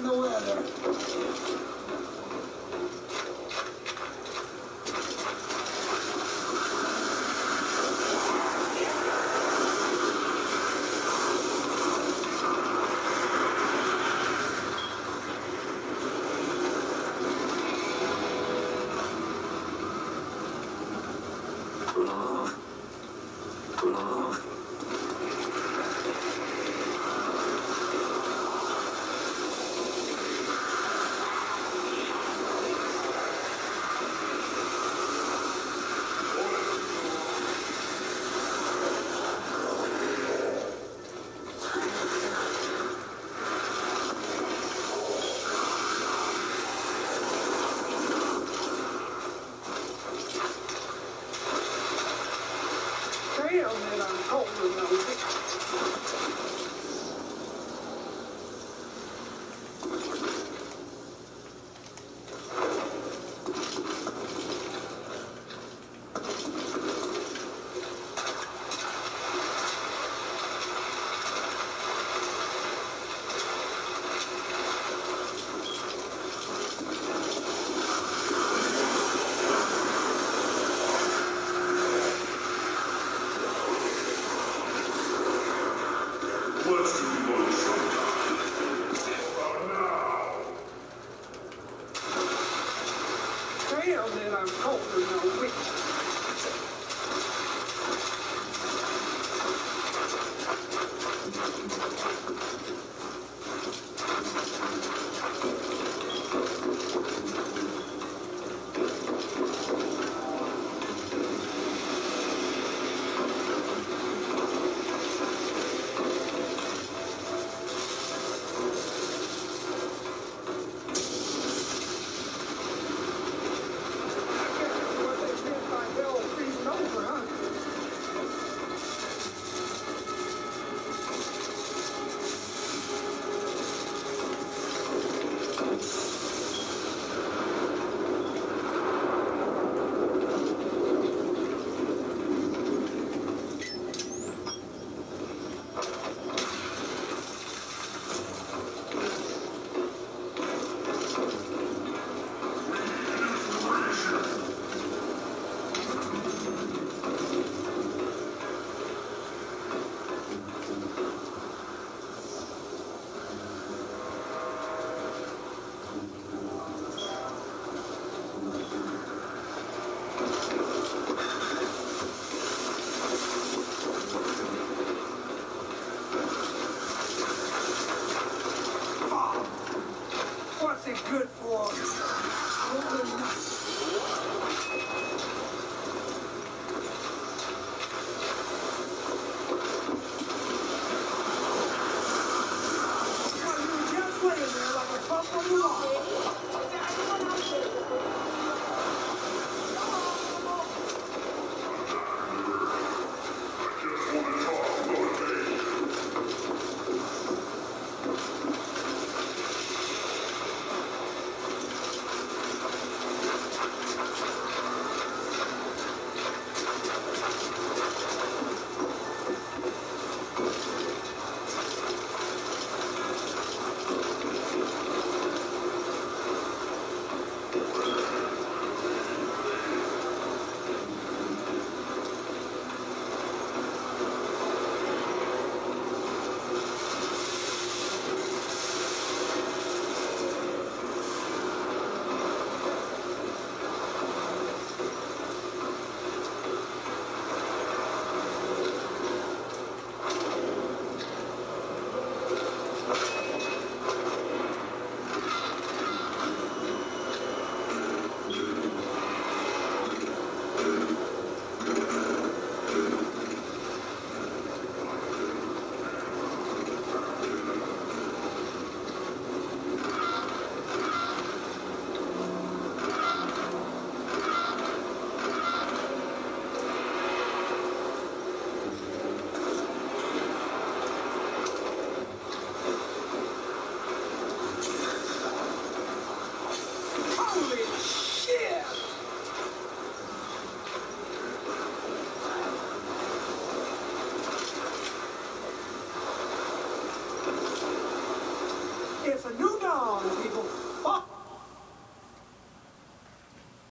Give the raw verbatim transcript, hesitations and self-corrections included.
in the weather. I don't know.